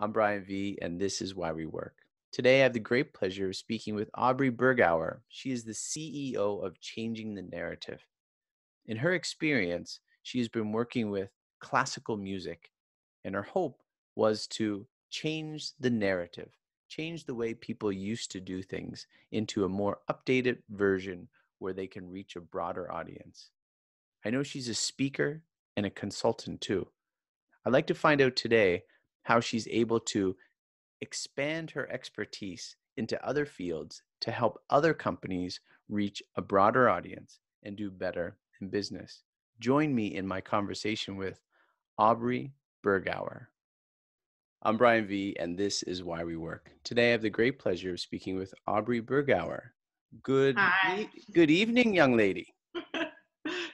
I'm Brian V, and this is Why We Work. Today, I have the great pleasure of speaking with Aubrey Bergauer. She is the CEO of Changing the Narrative. In her experience, she has been working with classical music, and her hope was to change the narrative, change the way people used to do things into a more updated version where they can reach a broader audience. I know she's a speaker and a consultant too. I'd like to find out today how she's able to expand her expertise into other fields to help other companies reach a broader audience and do better in business. Join me in my conversation with Aubrey Bergauer. I'm Brian V, and this is Why We Work. Today, I have the great pleasure of speaking with Aubrey Bergauer. Good evening, young lady.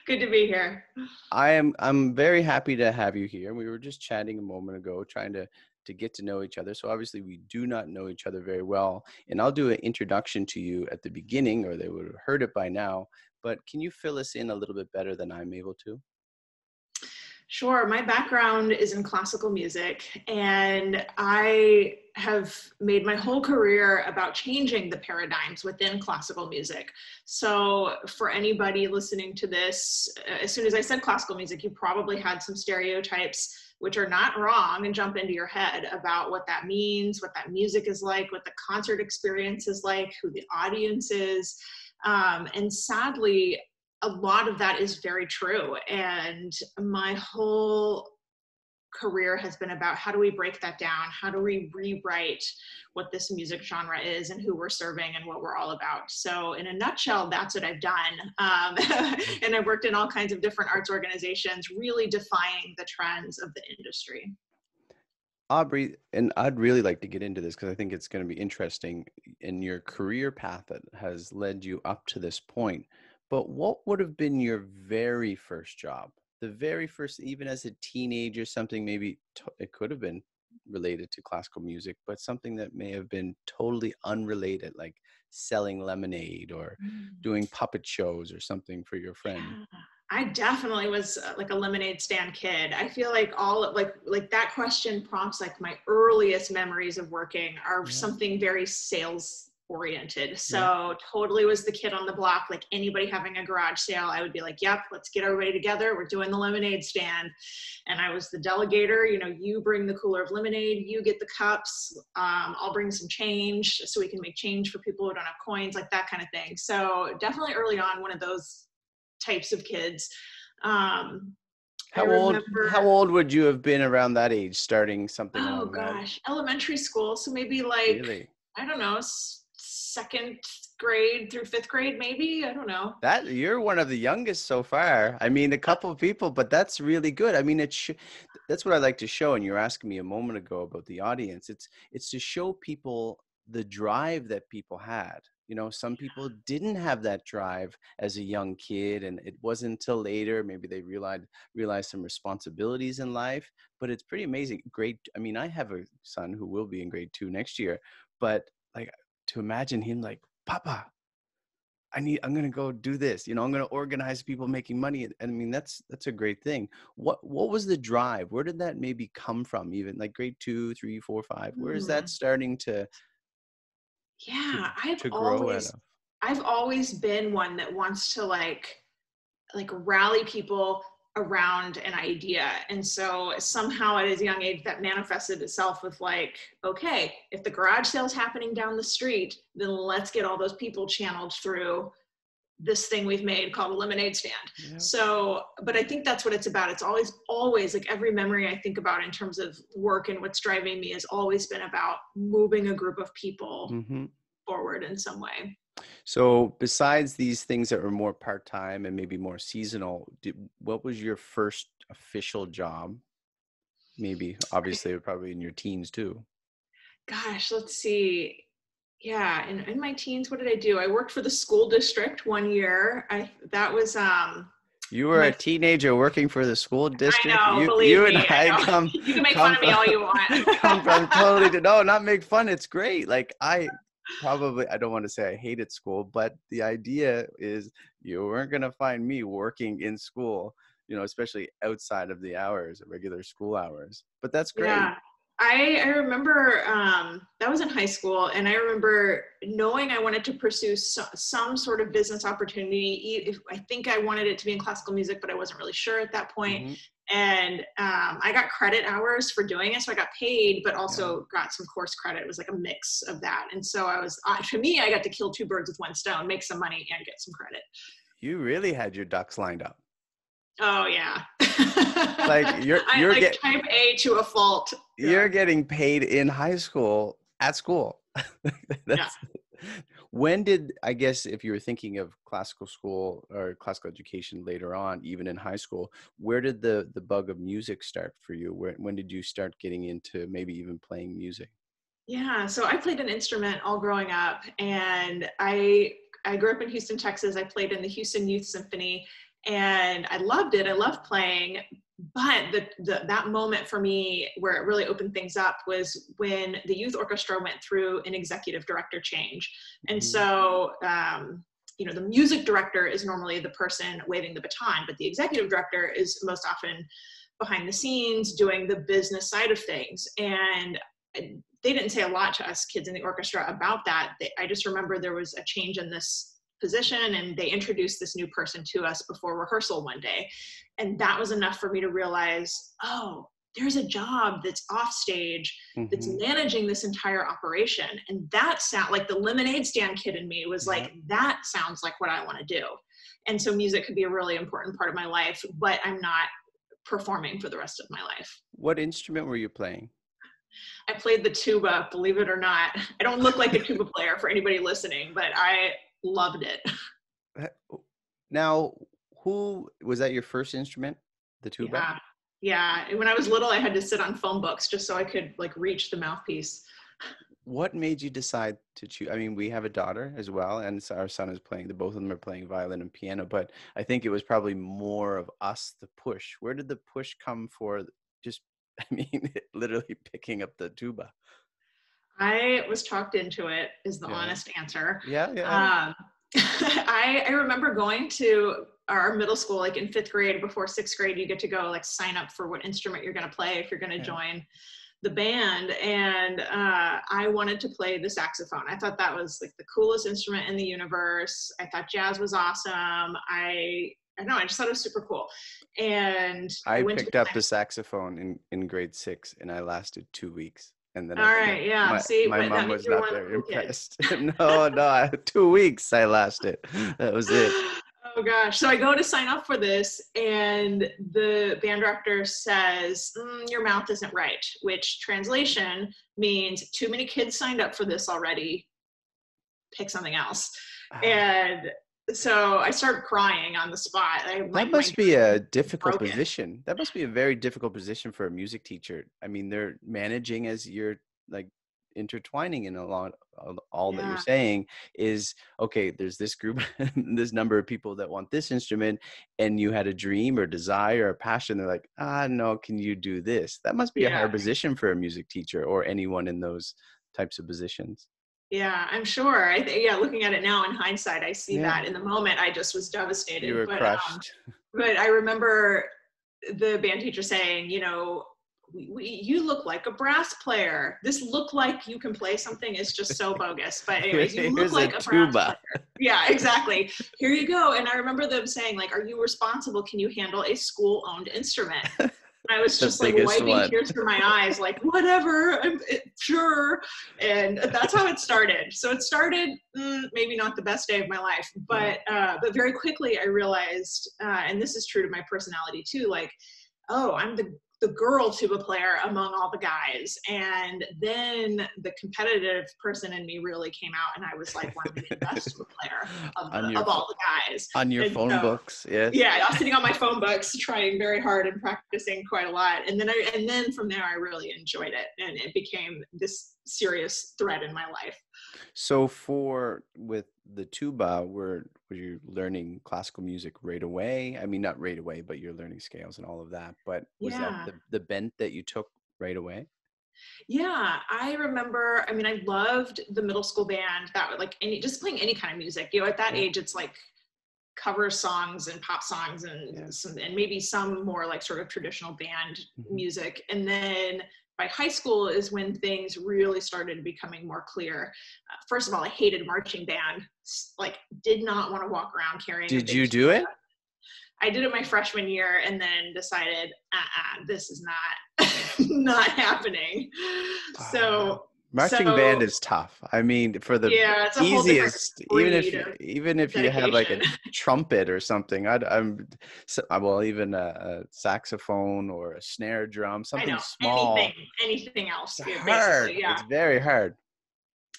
Good to be here. I'm very happy to have you here. We were just chatting a moment ago, trying to get to know each other. So obviously, we do not know each other very well. And I'll do an introduction to you at the beginning, or they would have heard it by now. But can you fill us in a little bit better than I'm able to? Sure. My background is in classical music, and I have made my whole career about changing the paradigms within classical music. So for anybody listening to this, as soon as I said classical music, you probably had some stereotypes, which are not wrong, and jump into your head about what that means, what that music is like, what the concert experience is like, who the audience is. And sadly, a lot of that is very true. And my whole career has been about how do we break that down? How do we rewrite what this music genre is and who we're serving and what we're all about? So in a nutshell, that's what I've done. And I've worked in all kinds of different arts organizations, really defying the trends of the industry. Aubrey, and I'd really like to get into this because I think it's going to be interesting in your career path that has led you up to this point. But what would have been your very first job? The very first, even as a teenager, something maybe it could have been related to classical music, but something that may have been totally unrelated, like selling lemonade or doing puppet shows or something for your friend. Yeah. I definitely was like a lemonade stand kid. I feel like all like that question prompts like my earliest memories of working are something very sales oriented. So totally was the kid on the block, like anybody having a garage sale, I would be like, yep, let's get everybody together. We're doing the lemonade stand. And I was the delegator, you know, you bring the cooler of lemonade, you get the cups, I'll bring some change so we can make change for people who don't have coins, like that kind of thing. So definitely early on, one of those types of kids. How old would you have been around that age starting something? Oh gosh, elementary school. So maybe like, really? I don't know, second grade through fifth grade, maybe, I don't know. That you're one of the youngest so far. I mean, a couple of people, but that's really good. I mean, that's what I like to show. And you're asking me a moment ago about the audience. It's to show people the drive that people had. You know, some people didn't have that drive as a young kid, and it wasn't until later, maybe they realized some responsibilities in life, but it's pretty amazing. Great. I mean, I have a son who will be in grade 2 next year, but like, to imagine him like, Papa, I'm going to go do this. You know, I'm going to organize people making money. And I mean, that's a great thing. What was the drive? Where did that maybe come from? Even like grade 2, 3, 4, 5, where is that starting to? Yeah, I've always been one that wants to like rally people around an idea. And so somehow at a young age that manifested itself with like, okay, if the garage sale's happening down the street, then let's get all those people channeled through this thing we've made called a lemonade stand. Yeah. So, but I think that's what it's about. It's always like every memory I think about in terms of work and what's driving me has always been about moving a group of people forward in some way. So besides these things that were more part-time and maybe more seasonal, what was your first official job? Maybe, obviously, probably in your teens too. Gosh, let's see. Yeah, in my teens, what did I do? I worked for the school district one year. You were a teenager working for the school district. I know, believe me. You can make fun of me all you want. No, not make fun. It's great. Like I don't want to say I hated school, but the idea is you weren't going to find me working in school, you know, especially outside of the hours, regular school hours. But that's great. Yeah. I remember that was in high school, and I remember knowing I wanted to pursue some sort of business opportunity. I think I wanted it to be in classical music, but I wasn't really sure at that point. Mm-hmm. And I got credit hours for doing it, so I got paid, but also got some course credit. It was like a mix of that. And so I was, to me, I got to kill two birds with one stone, make some money and get some credit. You really had your ducks lined up. Oh yeah. Like you're like type A to a fault. Yeah. You're getting paid in high school at school. When did, I guess if you were thinking of classical school or classical education later on, even in high school, where did the bug of music start for you? When did you start getting into maybe even playing music? Yeah. So I played an instrument all growing up, and I grew up in Houston, Texas. I played in the Houston Youth Symphony. And I loved it. I loved playing. But that moment for me where it really opened things up was when the youth orchestra went through an executive director change. And so, you know, the music director is normally the person waving the baton, but the executive director is most often behind the scenes doing the business side of things. And they didn't say a lot to us kids in the orchestra about that. I just remember there was a change in this position, and they introduced this new person to us before rehearsal one day, and that was enough for me to realize, oh, there's a job that's off stage that's managing this entire operation. And that sound, like the lemonade stand kid in me was like, that sounds like what I want to do. And so music could be a really important part of my life, but I'm not performing for the rest of my life. What instrument were you playing? I played the tuba, believe it or not. I don't look like a tuba player for anybody listening, but I loved it. Now, who was that, your first instrument, the tuba? Yeah. When I was little, I had to sit on phone books just so I could like reach the mouthpiece. What made you decide to choose? I mean, we have a daughter as well, and our son is playing. The both of them are playing violin and piano, but I think it was probably more of us, the push. Where did the push come for? Just, I mean, literally picking up the tuba. I was talked into it, is the honest answer. I remember going to our middle school, like in fifth grade, before sixth grade, you get to go like sign up for what instrument you're going to play if you're going to join the band. And I wanted to play the saxophone. I thought that was like the coolest instrument in the universe. I thought jazz was awesome. I don't know, I just thought it was super cool. And I picked up the saxophone in grade 6, and I lasted 2 weeks. And then my mom was not very impressed. No, 2 weeks I lasted. That was it. Oh gosh. So I go to sign up for this, and the band director says, your mouth isn't right, which translation means too many kids signed up for this already. Pick something else. And so I started crying on the spot. That must be a difficult position. That must be a very difficult position for a music teacher. I mean, they're managing as you're like intertwining in a lot of all that you're saying is, okay, there's this group, this number of people that want this instrument, and you had a dream or desire or passion. They're like, no, can you do this? That must be a hard position for a music teacher or anyone in those types of positions. Yeah, I'm sure. Looking at it now in hindsight, I see that. In the moment, I just was devastated. You were crushed. But I remember the band teacher saying, you know, you look like a brass player. This look like you can play something is just so bogus. But anyways, you look like a tuba. Brass player. Yeah, exactly. Here you go. And I remember them saying, like, are you responsible? Can you handle a school-owned instrument? I was just like wiping tears from my eyes, like, whatever, sure. And that's how it started. So it started, maybe not the best day of my life, but very quickly I realized, and this is true to my personality too, like, oh, I'm the girl tuba player among all the guys. And then the competitive person in me really came out, and I was like one of the best tuba player of all the guys. On your phone books, yes. Yeah, I was sitting on my phone books trying very hard and practicing quite a lot. And then from there, I really enjoyed it, and it became this serious thread in my life. So with the tuba, were you learning classical music right away? I mean, not right away, but you're learning scales and all of that, but was that the bent that you took right away? Yeah, I remember, I mean, I loved the middle school band. That would like just playing any kind of music, you know, at that age, it's like cover songs and pop songs and maybe some more like sort of traditional band music. And then by high school is when things really started becoming more clear. First of all, I hated marching band, like did not want to walk around carrying. Did you do it? I did it my freshman year and then decided, this is not, not happening. So marching band is tough. I mean, for the easiest, even if you had like a trumpet or something, well, even a saxophone or a snare drum, something small. Anything else. It's hard. Yeah. It's very hard.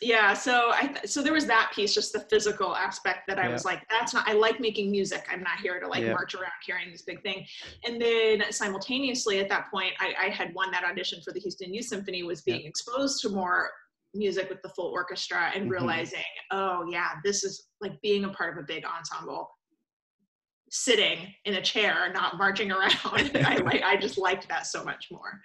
Yeah, so so there was that piece, just the physical aspect that I was like, that's not, I like making music. I'm not here to like march around carrying this big thing. And then simultaneously at that point, I had won that audition for the Houston Youth Symphony, was being exposed to more music with the full orchestra and realizing, oh yeah, this is like being a part of a big ensemble, sitting in a chair, not marching around. I just liked that so much more.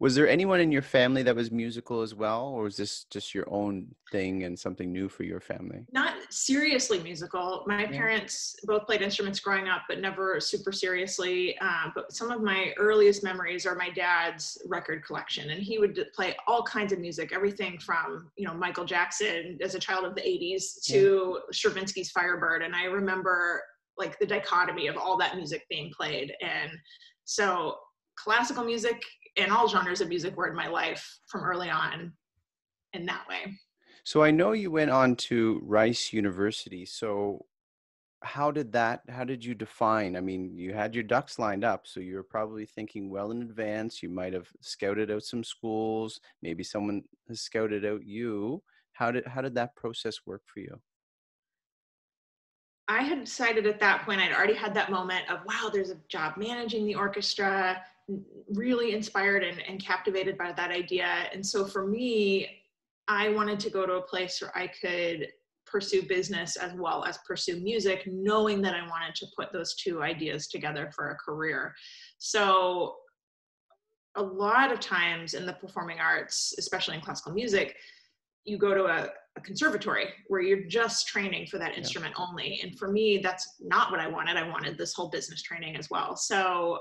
Was there anyone in your family that was musical as well, or was this just your own thing and something new for your family? Not seriously musical. My parents both played instruments growing up, but never super seriously. But some of my earliest memories are my dad's record collection, and he would play all kinds of music, everything from, you know, Michael Jackson as a child of the 80s to Stravinsky's Firebird. And I remember like the dichotomy of all that music being played. And so classical music and all genres of music were in my life from early on in that way. So I know you went on to Rice University. So how did you define? I mean, you had your ducks lined up, so you were probably thinking well in advance. You might have scouted out some schools. Maybe someone has scouted out you. How did that process work for you? I had decided at that point, I'd already had that moment of, wow, there's a job managing the orchestra, really inspired and captivated by that idea. And so for me, I wanted to go to a place where I could pursue business as well as pursue music, knowing that I wanted to put those two ideas together for a career. So a lot of times in the performing arts, especially in classical music, you go to a conservatory where you're just training for that instrument only. And for me, that's not what I wanted. I wanted this whole business training as well. So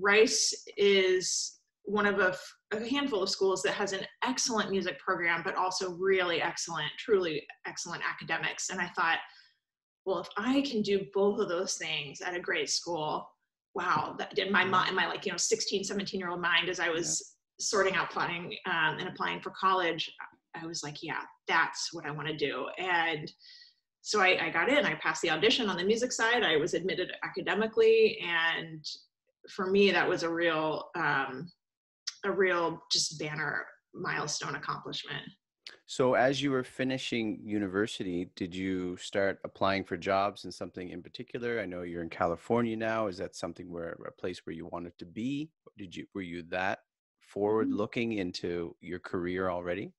Rice is one of a handful of schools that has an excellent music program, but also really excellent, truly excellent academics. And I thought, well, if I can do both of those things at a great school, wow, that in my mind, my like, you know, 16, 17-year-old mind, as I was sorting out applying and applying for college, I was like, yeah, that's what I want to do. And so I got in, I passed the audition on the music side. I was admitted academically. And for me, that was a real just banner milestone accomplishment. So as you were finishing university, did you start applying for jobs in something in particular? I know you're in California now. Is that something where a place where you wanted to be? Were you that forward looking into your career already?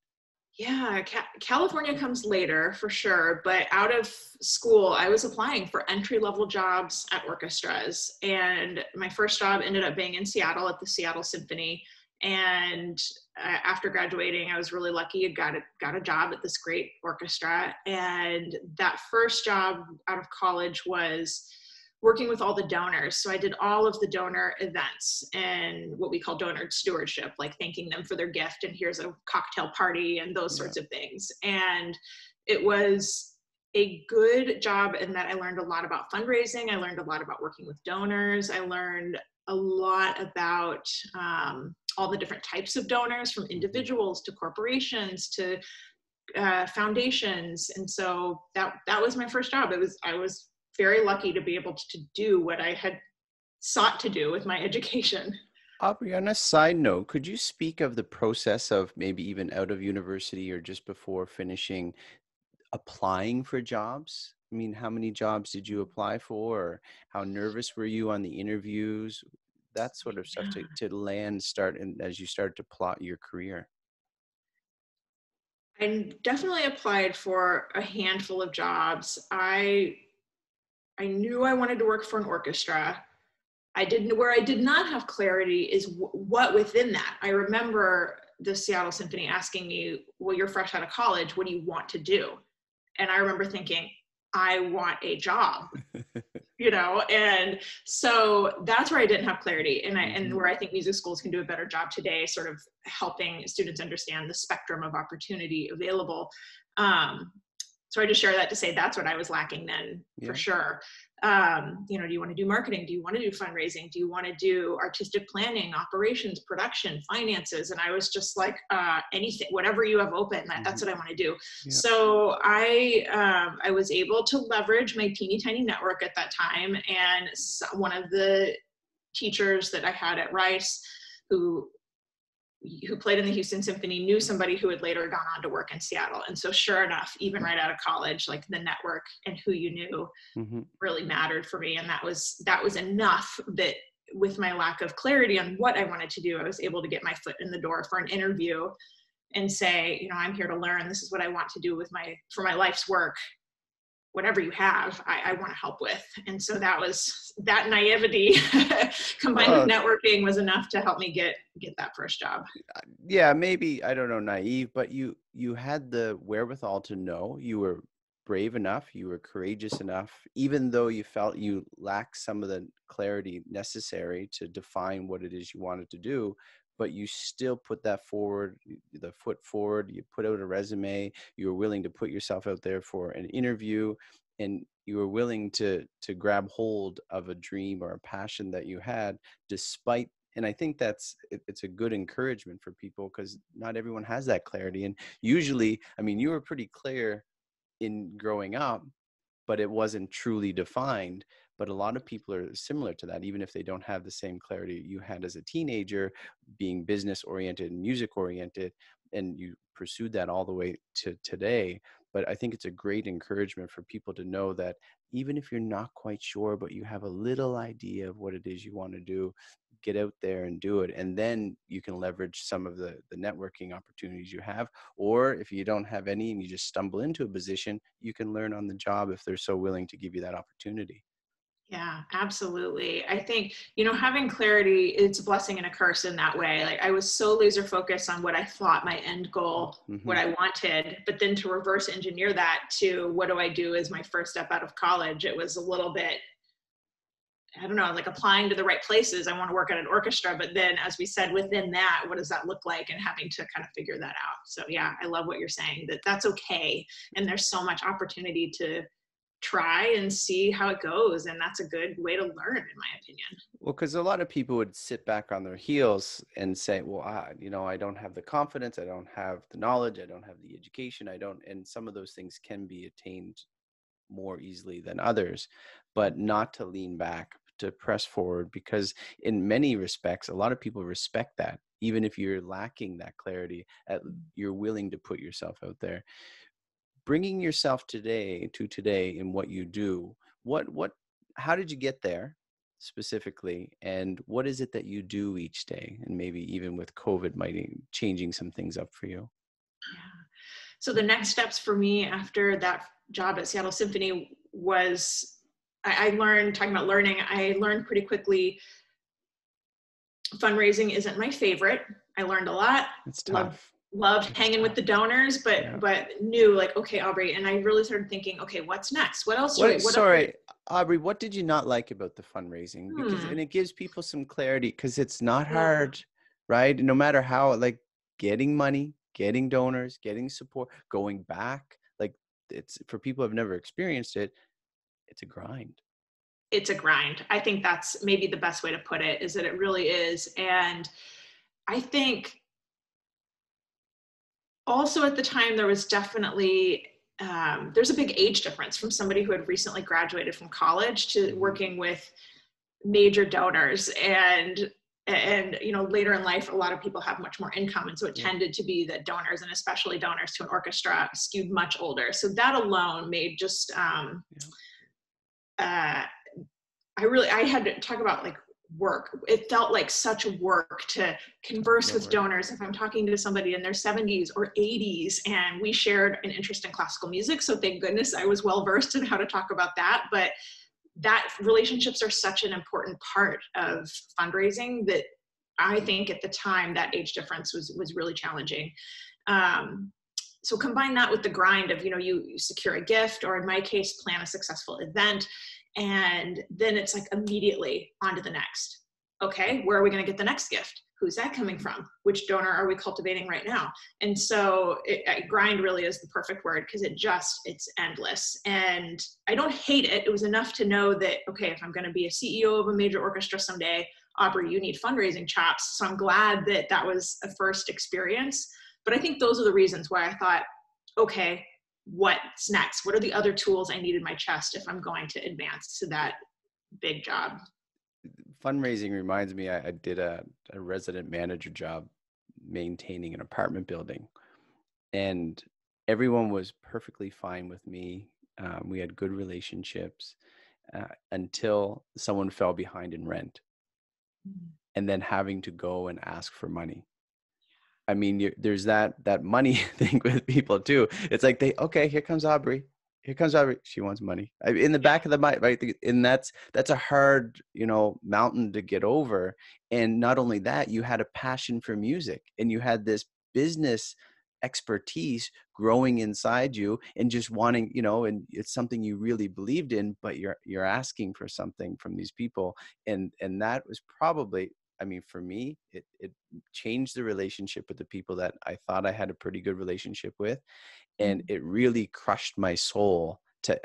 Yeah, California comes later for sure, but out of school, I was applying for entry-level jobs at orchestras, and my first job ended up being in Seattle at the Seattle Symphony, and after graduating, I was really lucky. I got a job at this great orchestra, and that first job out of college was working with all the donors. So I did all of the donor events and what we call donor stewardship, like thanking them for their gift and here's a cocktail party and those sorts of things. And it was a good job in that I learned a lot about fundraising. I learned a lot about working with donors. I learned a lot about all the different types of donors, from individuals to corporations to foundations. And so that was my first job. I was very lucky to be able to do what I had sought to do with my education. Aubrey, on a side note, could you speak of the process of maybe even out of university or just before finishing applying for jobs? I mean, how many jobs did you apply for? Or how nervous were you on the interviews? That sort of stuff to land, start, and as you started to plot your career. I definitely applied for a handful of jobs. I knew I wanted to work for an orchestra. Where I did not have clarity is what within that. I remember the Seattle Symphony asking me, well, you're fresh out of college, what do you want to do? And I remember thinking, I want a job you know? And so that's where I didn't have clarity, and where I think music schools can do a better job today, sort of helping students understand the spectrum of opportunity available. So I just share that to say that's what I was lacking then, for sure. You know, do you want to do marketing? Do you want to do fundraising? Do you want to do artistic planning, operations, production, finances? And I was just like, anything, whatever you have open, that's what I want to do. Yeah. So I was able to leverage my teeny tiny network at that time. And one of the teachers that I had at Rice, who played in the Houston Symphony, knew somebody who had later gone on to work in Seattle. And so sure enough, even right out of college, like the network and who you knew really mattered for me. And that was enough that with my lack of clarity on what I wanted to do, I was able to get my foot in the door for an interview and say, you know, I'm here to learn. This is what I want to do with for my life's work. Whatever you have, I want to help with. And so that naivety combined with networking was enough to help me get that first job. Yeah, maybe, I don't know, naive, but you had the wherewithal to know. You were brave enough, you were courageous enough, even though you felt you lacked some of the clarity necessary to define what it is you wanted to do, but you still put the foot forward, you put out a resume, you were willing to put yourself out there for an interview, and you were willing to grab hold of a dream or a passion that you had despite, and I think it's a good encouragement for people because not everyone has that clarity. And usually, I mean, you were pretty clear in growing up, but it wasn't truly defined. But a lot of people are similar to that, even if they don't have the same clarity you had as a teenager, being business-oriented and music-oriented, and you pursued that all the way to today. But I think it's a great encouragement for people to know that even if you're not quite sure, but you have a little idea of what it is you want to do, get out there and do it. And then you can leverage some of the networking opportunities you have. Or if you don't have any and you just stumble into a position, you can learn on the job if they're so willing to give you that opportunity. Yeah, absolutely. I think, you know, having clarity, it's a blessing and a curse in that way. Like I was so laser focused on what I thought my end goal, what I wanted, but then to reverse engineer that to what do I do as my first step out of college, it was a little bit, I don't know, like applying to the right places. I want to work at an orchestra, but then as we said, within that, what does that look like, and having to kind of figure that out. So yeah, I love what you're saying, that's okay. And there's so much opportunity to try and see how it goes, and that's a good way to learn, in my opinion. Well, because a lot of people would sit back on their heels and say, well, I don't have the confidence, I don't have the knowledge, I don't have the education, and some of those things can be attained more easily than others, but not to lean back, to press forward, because in many respects, a lot of people respect that, even if you're lacking that clarity, you're willing to put yourself out there. Bringing yourself today in what you do, how did you get there specifically? And what is it that you do each day? And maybe even with COVID might be changing some things up for you. Yeah. So the next steps for me after that job at Seattle Symphony was, I learned pretty quickly, fundraising isn't my favorite. I learned a lot. It's tough. Loved hanging with the donors, but knew like, okay, Aubrey, and I really started thinking, okay, what's next? What else? Aubrey, what did you not like about the fundraising? Because, and it gives people some clarity because it's not hard, right? No matter how, like getting money, getting donors, getting support, going back, like it's for people who've never experienced it, it's a grind. It's a grind. I think that's maybe the best way to put it, is that it really is. And I think also at the time, there was definitely, there's a big age difference from somebody who had recently graduated from college to working with major donors. And you know, later in life, a lot of people have much more income. And so it tended to be that donors, and especially donors to an orchestra, skewed much older. So that alone made just, I had to talk about like work. It felt like such work to converse with donors. If I'm talking to somebody in their 70s or 80s, and we shared an interest in classical music, so thank goodness I was well versed in how to talk about that, but that relationships are such an important part of fundraising that I think at the time that age difference was really challenging. So combine that with the grind of, you know, you secure a gift, or in my case, plan a successful event. And then it's like immediately on to the next. Okay, where are we going to get the next gift? Who's that coming from? Which donor are we cultivating right now? And so grind really is the perfect word, because it just, it's endless. And I don't hate it. It was enough to know that, okay, if I'm going to be a CEO of a major orchestra someday, Aubrey, you need fundraising chops. So I'm glad that that was a first experience. But I think those are the reasons why I thought, okay, what's next? What are the other tools I need in my chest if I'm going to advance to that big job? Fundraising reminds me, I did a resident manager job maintaining an apartment building, and everyone was perfectly fine with me. We had good relationships until someone fell behind in rent, and then having to go and ask for money. I mean, there's that money thing with people too. It's like here comes Aubrey. She wants money in the back of the mind, right? And that's a hard, mountain to get over. And not only that, you had a passion for music, and you had this business expertise growing inside you, and just wanting, and it's something you really believed in, but you're asking for something from these people. And that was probably, for me, it changed the relationship with the people that I thought I had a pretty good relationship with. And it really crushed my soul to,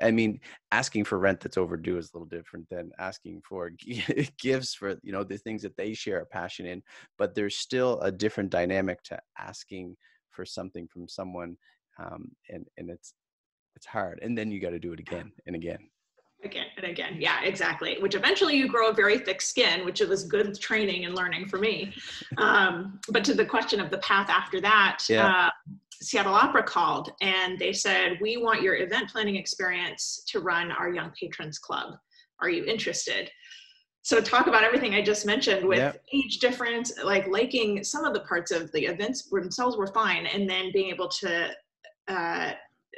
asking for rent that's overdue is a little different than asking for gifts for, the things that they share a passion in, but there's still a different dynamic to asking for something from someone. And it's hard. And then you got to do it again and again. Again and again. Yeah, exactly. Which eventually you grow a very thick skin, which it was good training and learning for me. But to the question of the path after that, Seattle Opera called and they said, we want your event planning experience to run our Young Patrons Club. Are you interested? So talk about everything I just mentioned with age difference, like liking some of the parts of the events themselves were fine. And then being able to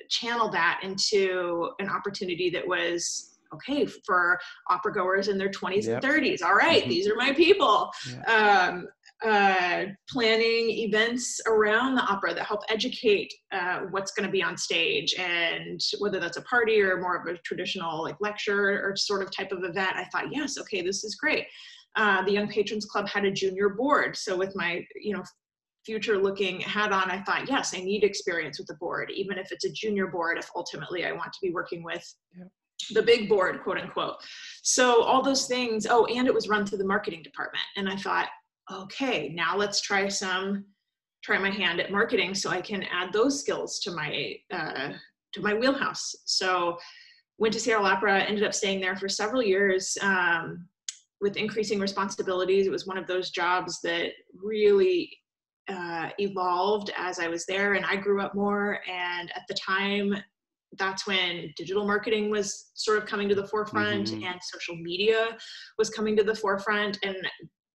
channel that into an opportunity that was okay for opera goers in their 20s and 30s. All right, these are my people. Planning events around the opera that help educate what's going to be on stage, and whether that's a party or more of a traditional like lecture or sort of type of event. I thought, yes, okay, this is great. The Young Patrons Club had a junior board. So with my, future looking hat on, I thought, yes, I need experience with the board, even if it's a junior board, if ultimately I want to be working with the big board, quote unquote. So all those things, and it was run through the marketing department. And I thought, okay, now let's try my hand at marketing so I can add those skills to my wheelhouse. So went to Seattle Opera, ended up staying there for several years with increasing responsibilities. It was one of those jobs that really evolved as I was there, and I grew up more. And at the time, that's when digital marketing was sort of coming to the forefront, and social media was coming to the forefront. And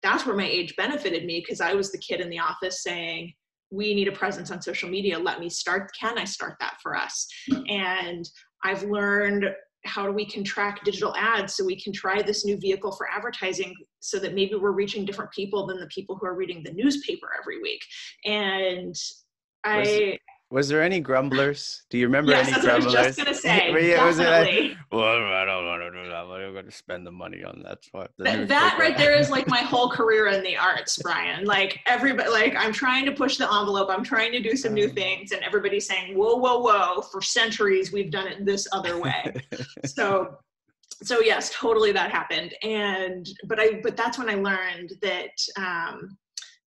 that's where my age benefited me, because I was the kid in the office saying, we need a presence on social media. Let me start. Can I start that for us? And I've learned how do we can track digital ads so we can try this new vehicle for advertising so that maybe we're reaching different people than the people who are reading the newspaper every week. And was there any grumblers? Do you remember any grumblers? Yes, I was just going to say, definitely. I don't want to do that. I'm going to spend the money on that. That right there is like my whole career in the arts, Brian. Like everybody, like I'm trying to push the envelope. I'm trying to do some new things, and everybody's saying, whoa, whoa, whoa. For centuries, we've done it this other way. So yes, totally that happened. But that's when I learned that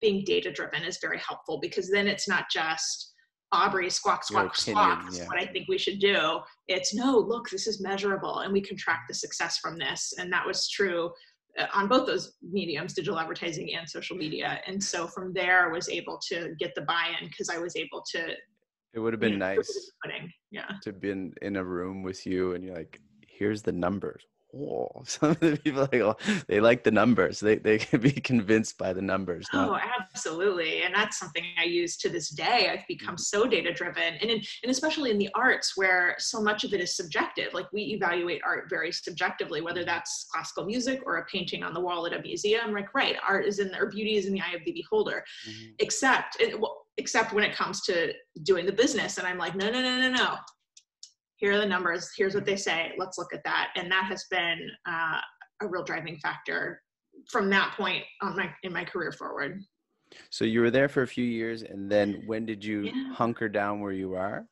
being data-driven is very helpful, because then it's not just Aubrey, squawk, squawk, squawk, that's what I think we should do. It's no, look, this is measurable and we can track the success from this. And that was true on both those mediums, digital advertising and social media. And so from there I was able to get the buy-in, because I was able to. It would have been nice to have been in a room with you and you're like, here's the numbers. Some of the people they like the numbers. They can be convinced by the numbers. Absolutely. And that's something I use to this day. I've become so data-driven, and especially in the arts where so much of it is subjective. Like we evaluate art very subjectively, whether that's classical music or a painting on the wall at a museum. Like, right, art is in there, beauty is in the eye of the beholder. Except when it comes to doing the business. And I'm like, no. here are the numbers, here's what they say, let's look at that. And that has been a real driving factor from that point on in my career forward. So you were there for a few years, and then when did you hunker down where you are?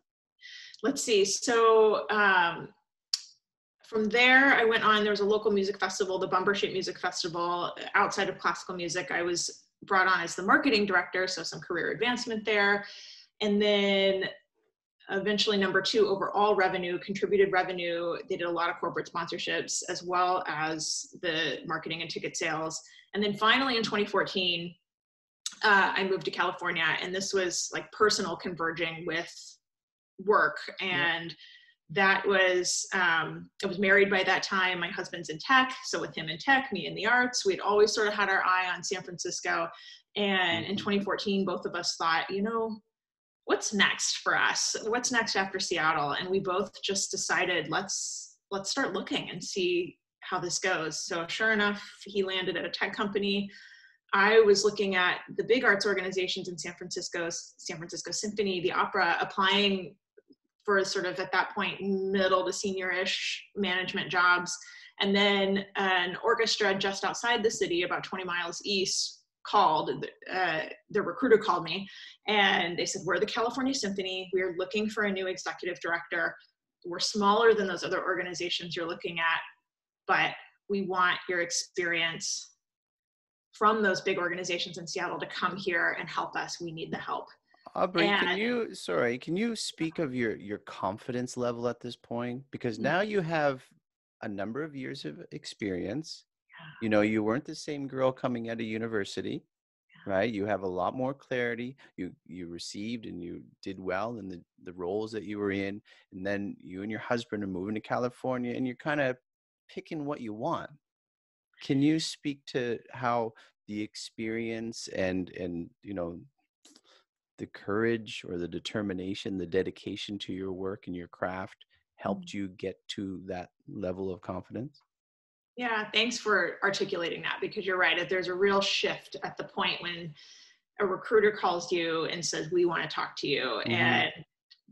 Let's see. So from there, I went on. There was a local music festival, the Bumbershoot Music Festival. Outside of classical music, I was brought on as the marketing director, so some career advancement there. And then eventually number two, overall revenue, contributed revenue. They did a lot of corporate sponsorships as well as the marketing and ticket sales. And then finally in 2014, I moved to California, and this was like personal converging with work. And that was, I was married by that time. My husband's in tech. So with him in tech, me in the arts, we'd always sort of had our eye on San Francisco. And in 2014, both of us thought, you know, what's next for us? What's next after Seattle? And we both just decided, let's start looking and see how this goes. So sure enough, he landed at a tech company. I was looking at the big arts organizations in San Francisco, San Francisco Symphony, the opera, applying for sort of at that point, middle to senior-ish management jobs. And then an orchestra just outside the city, about 20 miles east, called, the recruiter called me, and they said, we're the California Symphony. We are looking for a new executive director. We're smaller than those other organizations you're looking at, but we want your experience from those big organizations in Seattle to come here and help us. We need the help. Aubrey, can you speak of your confidence level at this point? Because now you have a number of years of experience. You know, you weren't the same girl coming out of university, right? You have a lot more clarity. You received and you did well in the roles that you were in. And then you and your husband are moving to California, and you're kind of picking what you want. Can you speak to how the experience and you know, the courage or the determination, the dedication to your work and your craft helped you get to that level of confidence? Yeah, thanks for articulating that, because you're right. There's a real shift at the point when a recruiter calls you and says, we want to talk to you. And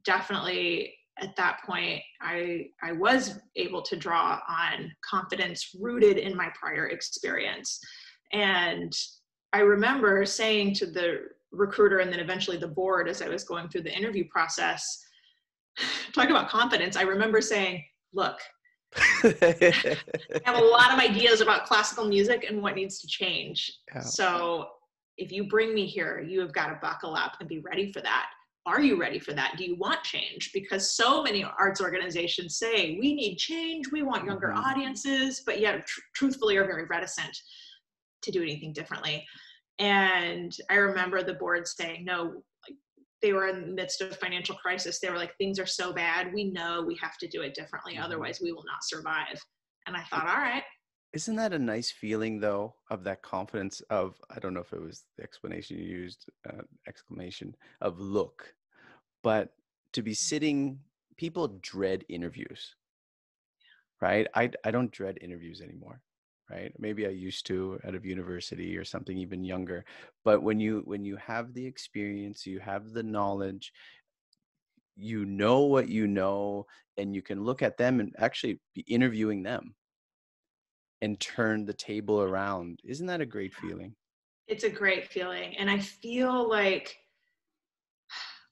definitely at that point, I was able to draw on confidence rooted in my prior experience. And I remember saying to the recruiter and then eventually the board as I was going through the interview process, talk about confidence, I remember saying, look, I have a lot of ideas about classical music and what needs to change. So if you bring me here, you have got to buckle up and be ready for that. Are you ready for that? Do you want change? Because so many arts organizations say, we need change, we want younger audiences, but yet truthfully are very reticent to do anything differently. And I remember the board saying, no, they were in the midst of financial crisis. They were like, things are so bad. We know we have to do it differently. Otherwise, we will not survive. And I thought, all right. Isn't that a nice feeling, though, of that confidence of, I don't know if it was the explanation you used, exclamation of look, but to be sitting, people dread interviews, right? I don't dread interviews anymore. Right? Maybe I used to out of university or something even younger. But when you have the experience, you have the knowledge, you know what you know, and you can look at them and actually be interviewing them and turn the table around. Isn't that a great feeling? It's a great feeling. And I feel like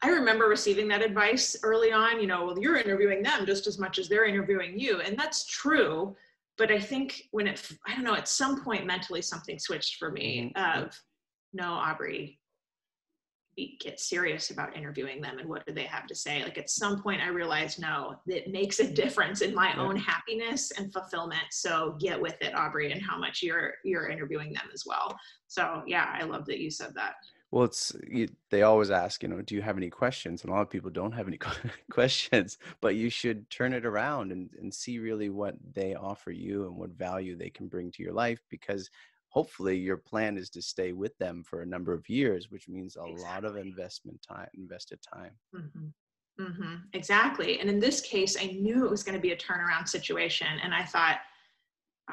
I remember receiving that advice early on, you know, well, you're interviewing them just as much as they're interviewing you. And that's true. But I think when it, I don't know, at some point mentally something switched for me of, no, Aubrey, get serious about interviewing them and what do they have to say. Like at some point I realized, no, it makes a difference in my own happiness and fulfillment. So get with it, Aubrey, and how much you're interviewing them as well. So yeah, I love that you said that. Well, they always ask, you know, do you have any questions? And a lot of people don't have any questions, but you should turn it around and see really what they offer you and what value they can bring to your life, because hopefully your plan is to stay with them for a number of years, which means a lot of invested time. Exactly. And in this case, I knew it was going to be a turnaround situation. And I thought,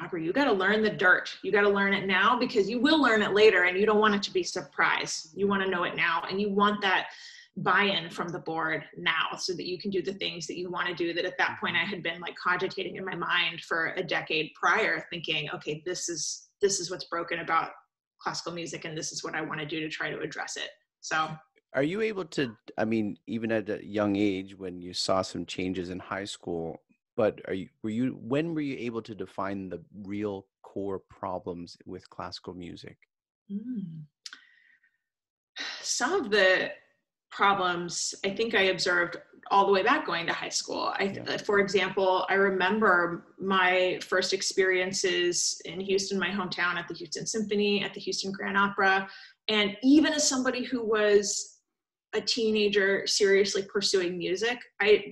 Aubrey, you got to learn the dirt. You got to learn it now, because you will learn it later and you don't want it to be surprise. You want to know it now, and you want that buy-in from the board now so that you can do the things that you want to do that at that point I had been like cogitating in my mind for a decade prior, thinking, okay, this is what's broken about classical music and this is what I want to do to try to address it. So are you able to, I mean, even at a young age when you saw some changes in high school, but when were you able to define the real core problems with classical music? Some of the problems I think I observed all the way back going to high school. For example, I remember my first experiences in Houston, my hometown, at the Houston Symphony, at the Houston Grand Opera. And even as somebody who was a teenager seriously pursuing music,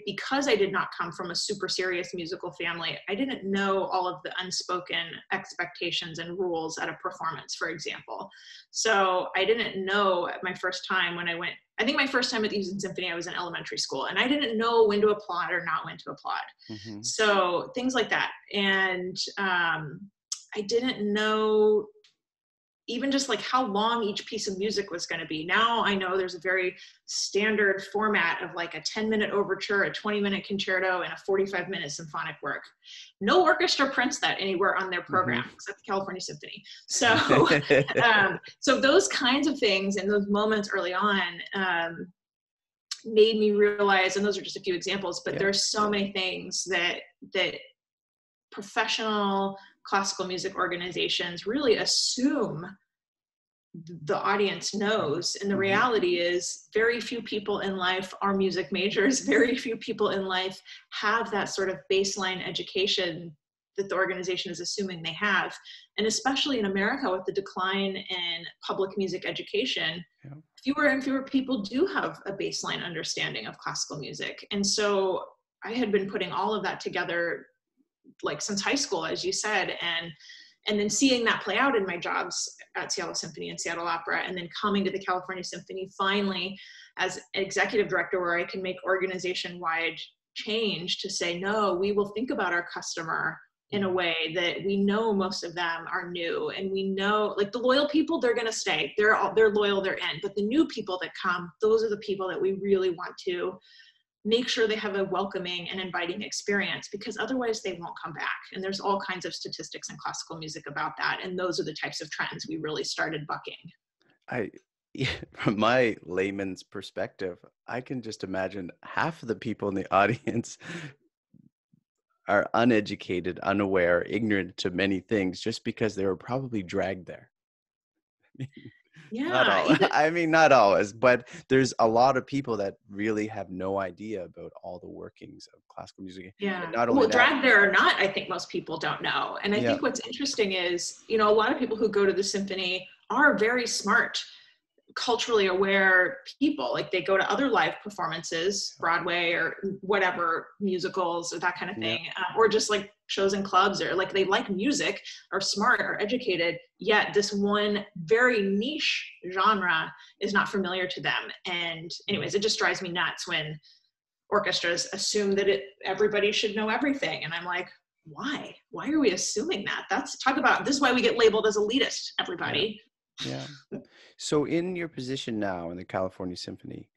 because I did not come from a super serious musical family, I didn't know all of the unspoken expectations and rules at a performance, for example. So I didn't know at my first time when I went, I think my first time at the Houston Symphony, I was in elementary school, and I didn't know when to applaud or not when to applaud. Mm-hmm. So things like that. And I didn't know even just like how long each piece of music was going to be. Now I know there's a very standard format of like a 10-minute overture, a 20-minute concerto, and a 45-minute symphonic work. No orchestra prints that anywhere on their program, mm-hmm. except the California Symphony. So, so those kinds of things and those moments early on made me realize, and those are just a few examples, but there's so many things that professional classical music organizations really assume the audience knows. And the reality is very few people in life are music majors. Very few people in life have that sort of baseline education that the organization is assuming they have. And especially in America with the decline in public music education, fewer and fewer people do have a baseline understanding of classical music. And so I had been putting all of that together like since high school, as you said, and then seeing that play out in my jobs at Seattle Symphony and Seattle Opera, and then coming to the California Symphony finally as executive director, where I can make organization-wide change to say, no, we will think about our customer in a way that we know most of them are new, and we know like the loyal people, they're going to stay. They're loyal, they're in. But the new people that come, those are the people that we really want to make sure they have a welcoming and inviting experience, because otherwise they won't come back. And there's all kinds of statistics in classical music about that. And those are the types of trends we really started bucking. From my layman's perspective, I can just imagine half of the people in the audience are uneducated, unaware, ignorant to many things, just because they were probably dragged there. Yeah, not always, but there's a lot of people that really have no idea about all the workings of classical music. Yeah, not only dragged there or not, I think most people don't know. And I think what's interesting is, you know, a lot of people who go to the symphony are very smart, culturally aware people. Like they go to other live performances, Broadway or whatever, musicals or that kind of thing, or just like shows in clubs, or like they like music, are smart, are educated, yet this one very niche genre is not familiar to them. And anyways, it just drives me nuts when orchestras assume that everybody should know everything. And I'm like, why are we assuming that? This is why we get labeled as elitist, everybody. Yeah. So in your position now in the California Symphony,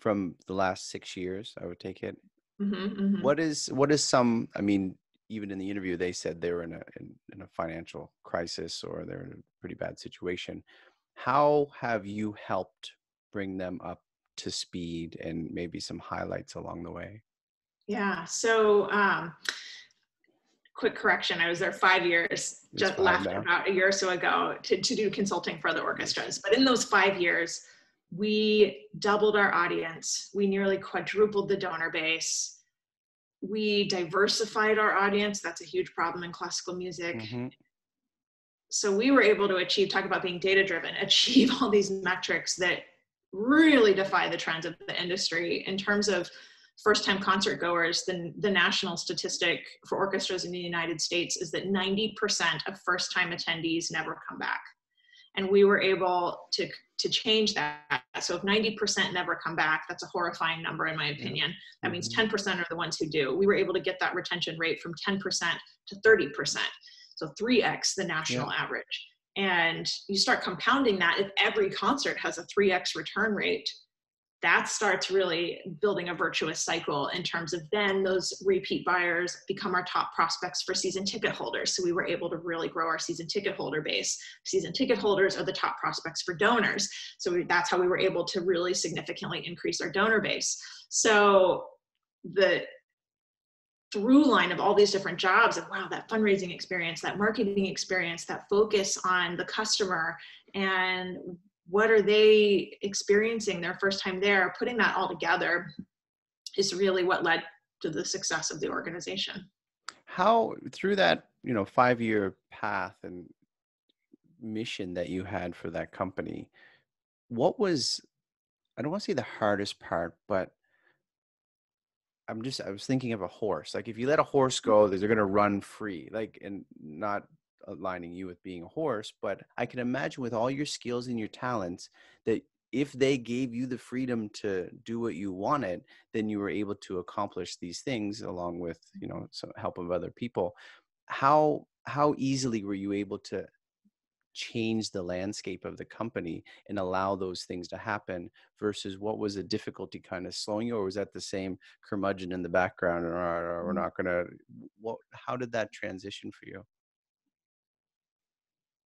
from the last 6 years, I would take it, what is some, I mean, even in the interview, they said they were in a financial crisis, or they're in a pretty bad situation. How have you helped bring them up to speed, and maybe some highlights along the way? Yeah. So, quick correction, I was there 5 years, about a year or so ago to do consulting for other orchestras. But in those 5 years, we doubled our audience. We nearly quadrupled the donor base. We diversified our audience. That's a huge problem in classical music. Mm-hmm. So we were able to achieve all these metrics that really defy the trends of the industry in terms of first-time concert goers. The national statistic for orchestras in the United States is that 90% of first-time attendees never come back. And we were able to change that. So if 90% never come back, that's a horrifying number in my opinion. That means 10% are the ones who do. We were able to get that retention rate from 10% to 30%. So 3x the national average. And you start compounding that. If every concert has a 3x return rate, that starts really building a virtuous cycle in terms of then those repeat buyers become our top prospects for season ticket holders. So we were able to really grow our season ticket holder base. Season ticket holders are the top prospects for donors. So that's how we were able to really significantly increase our donor base. So the through line of all these different jobs of, wow, that fundraising experience, that marketing experience, that focus on the customer and what are they experiencing their first time there, putting that all together is really what led to the success of the organization. How, through that, you know, 5-year path and mission that you had for that company, what was, I don't want to say the hardest part, but I was thinking of a horse. Like if you let a horse go, they're going to run free, like, and not aligning you with being a horse, but I can imagine with all your skills and your talents that if they gave you the freedom to do what you wanted, then you were able to accomplish these things along with, you know, some help of other people. How easily were you able to change the landscape of the company and allow those things to happen versus what was a difficulty kind of slowing you, or was that the same curmudgeon in the background and we're not going to, how did that transition for you?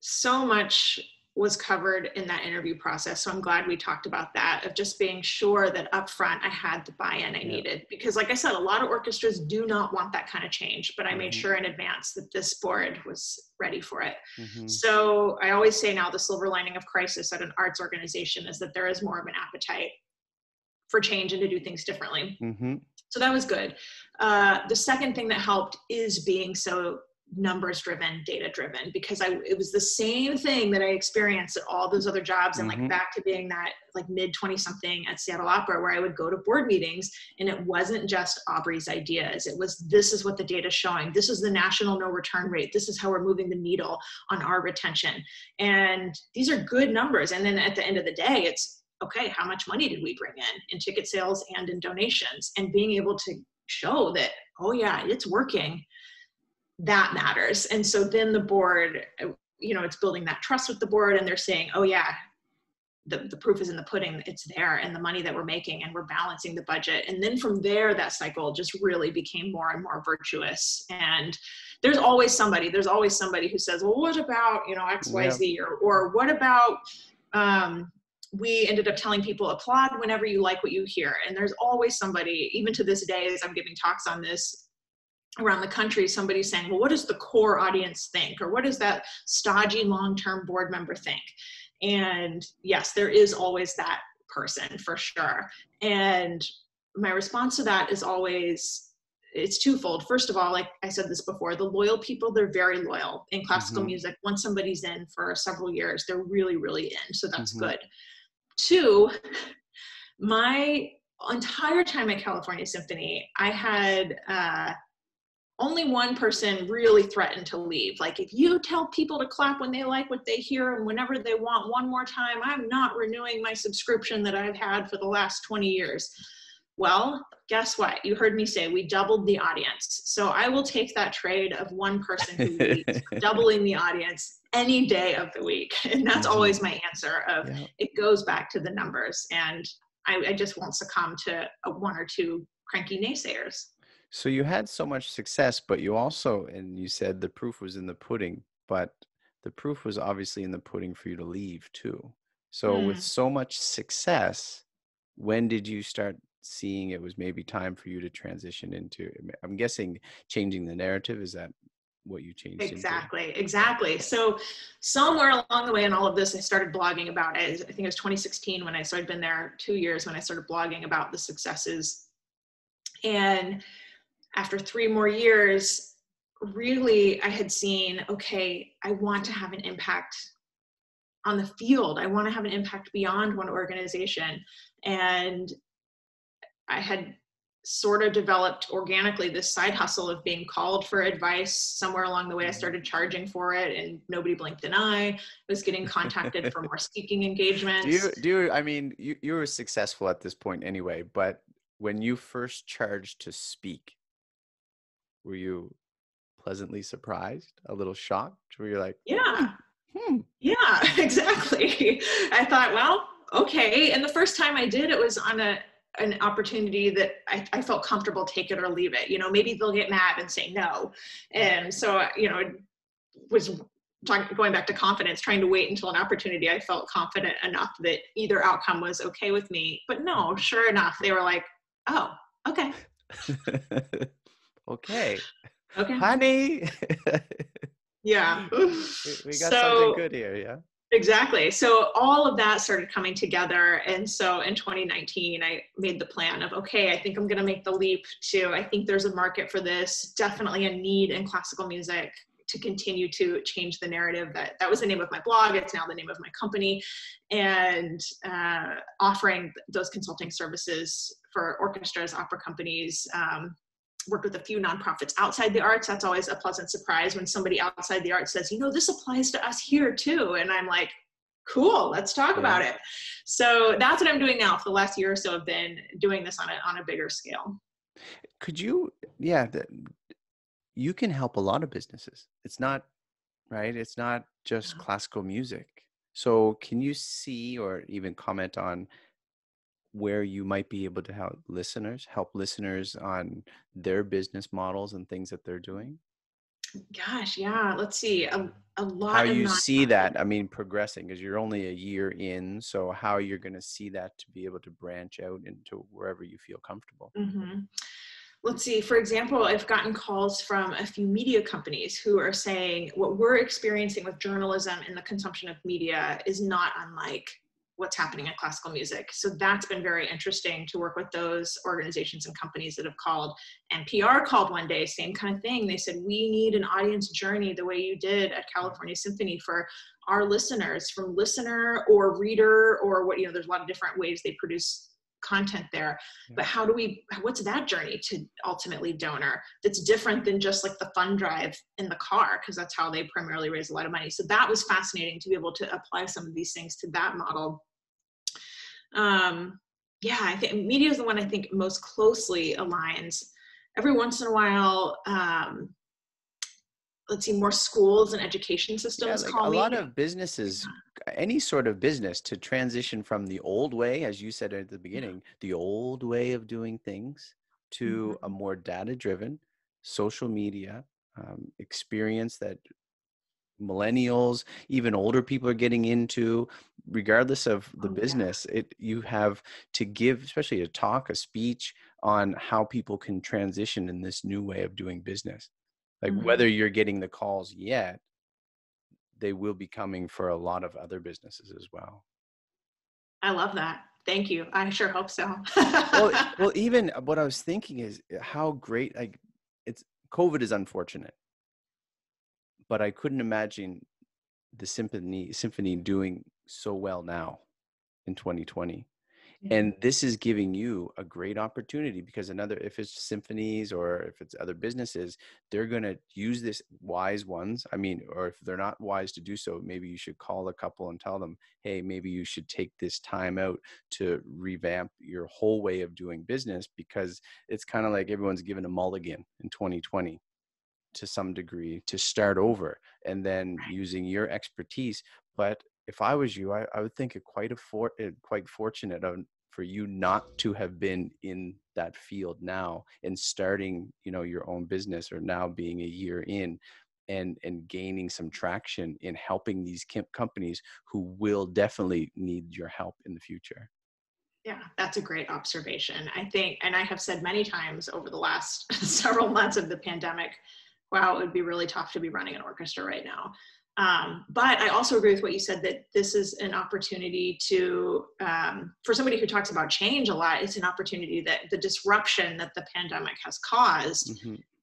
So much was covered in that interview process. So I'm glad we talked about that, of just being sure that upfront I had the buy-in I needed, because like I said, a lot of orchestras do not want that kind of change, but I made sure in advance that this board was ready for it. So I always say now the silver lining of crisis at an arts organization is that there is more of an appetite for change and to do things differently. So that was good. The second thing that helped is being so numbers driven, data driven, because it was the same thing that I experienced at all those other jobs. And like back to being that like mid 20 something at Seattle Opera, where I would go to board meetings and it wasn't just Aubrey's ideas. It was, this is what the data's showing. This is the national no return rate. This is how we're moving the needle on our retention. And these are good numbers. And then at the end of the day, it's okay, how much money did we bring in ticket sales and in donations, and being able to show that, oh yeah, it's working. That matters. And so then the board, you know, it's building that trust with the board, and they're saying, oh yeah, the proof is in the pudding, it's there, and the money that we're making, and we're balancing the budget. And then from there, that cycle just really became more and more virtuous. And there's always somebody who says, well, what about, you know, XYZ, or what about, we ended up telling people, applaud whenever you like what you hear. And there's always somebody, even to this day, as I'm giving talks on this, around the country, somebody's saying, well, what does the core audience think? Or what does that stodgy long-term board member think? And yes, there is always that person for sure. And my response to that is always, it's twofold. First of all, like I said this before, the loyal people, they're very loyal in classical music. Once somebody's in for several years, they're really, really in. So that's good. Two, my entire time at California Symphony, I had, only one person really threatened to leave. Like, if you tell people to clap when they like what they hear and whenever they want one more time, I'm not renewing my subscription that I've had for the last 20 years. Well, guess what? You heard me say we doubled the audience. So I will take that trade of one person who leaves, doubling the audience any day of the week. And that's always my answer of it goes back to the numbers. And I just won't succumb to one or two cranky naysayers. So you had so much success, but you also, and you said the proof was in the pudding, but the proof was obviously in the pudding for you to leave too. So with so much success, when did you start seeing it was maybe time for you to transition into, I'm guessing, changing the narrative? Is that what you changed? Exactly. So somewhere along the way in all of this, I started blogging about it. I think it was 2016 so I'd been there 2 years when I started blogging about the successes. And after 3 more years, really, I had seen, okay, I want to have an impact on the field. I want to have an impact beyond one organization. And I had sort of developed organically this side hustle of being called for advice. Somewhere along the way, I started charging for it, and nobody blinked an eye. I was getting contacted for more speaking engagements. You were successful at this point anyway, but when you first charged to speak, were you pleasantly surprised, a little shocked? Were you like, yeah, exactly. I thought, well, okay. And the first time I did, it was on an opportunity that I felt comfortable, take it or leave it. You know, maybe they'll get mad and say no. And so, you know, it was going back to confidence, trying to wait until an opportunity I felt confident enough that either outcome was okay with me. But no, sure enough, they were like, oh, okay. Okay. Okay. Honey. Yeah. We got something good here, yeah. Exactly. So all of that started coming together. And so in 2019, I made the plan of, okay, I think I'm going to make the leap to, I think there's a market for this, definitely a need in classical music to continue to change the narrative. That was the name of my blog. It's now the name of my company. And offering those consulting services for orchestras, opera companies, worked with a few nonprofits outside the arts. That's always a pleasant surprise when somebody outside the arts says, you know, this applies to us here too. And I'm like, cool, let's talk about it. So that's what I'm doing now. For the last year or so, I've been doing this on a bigger scale. Could you, yeah, you can help a lot of businesses. It's not, right? It's not just classical music. So can you see or even comment on where you might be able to help listeners on their business models and things that they're doing? Gosh, yeah. Let's see. A lot. How you see that, I mean, progressing, because you're only a year in, so how you're going to see that to be able to branch out into wherever you feel comfortable. Mm-hmm. Let's see. For example, I've gotten calls from a few media companies who are saying what we're experiencing with journalism and the consumption of media is not unlike what's happening in classical music. So that's been very interesting to work with those organizations and companies that have called. NPR called one day, same kind of thing. They said, we need an audience journey the way you did at California Symphony for our listeners, from listener or reader or what, you know, there's a lot of different ways they produce content there. Yeah. But how do we, what's that journey to ultimately donor that's different than just like the fund drive in the car, because that's how they primarily raise a lot of money. So that was fascinating to be able to apply some of these things to that model. Yeah, I think media is the one I think most closely aligns. Every once in a while, let's see, more schools and education systems. Yeah, like a lot of businesses, any sort of business, to transition from the old way, as you said at the beginning, the old way of doing things to a more data-driven social media experience that millennials, even older people are getting into, regardless of the business. You have to give, especially a talk, a speech on how people can transition in this new way of doing business. Like whether you're getting the calls yet, they will be coming for a lot of other businesses as well. I love that. Thank you. I sure hope so. well, even what I was thinking is how great, like, it's, COVID is unfortunate, but I couldn't imagine the symphony doing so well now in 2020. Yeah. And this is giving you a great opportunity, because if it's symphonies or if it's other businesses, they're going to use this, wise ones. I mean, or if they're not wise to do so, maybe you should call a couple and tell them, hey, maybe you should take this time out to revamp your whole way of doing business, because it's kind of like everyone's given a mulligan in 2020. To some degree, to start over, and then using your expertise. But if I was you, I would think it quite fortunate for you not to have been in that field now and starting, you know, your own business, or now being a year in and gaining some traction in helping these companies who will definitely need your help in the future. Yeah, that's a great observation. I think, and I have said many times over the last several months of the pandemic, wow, it would be really tough to be running an orchestra right now. But I also agree with what you said, that this is an opportunity to, for somebody who talks about change a lot, it's an opportunity that the disruption that the pandemic has caused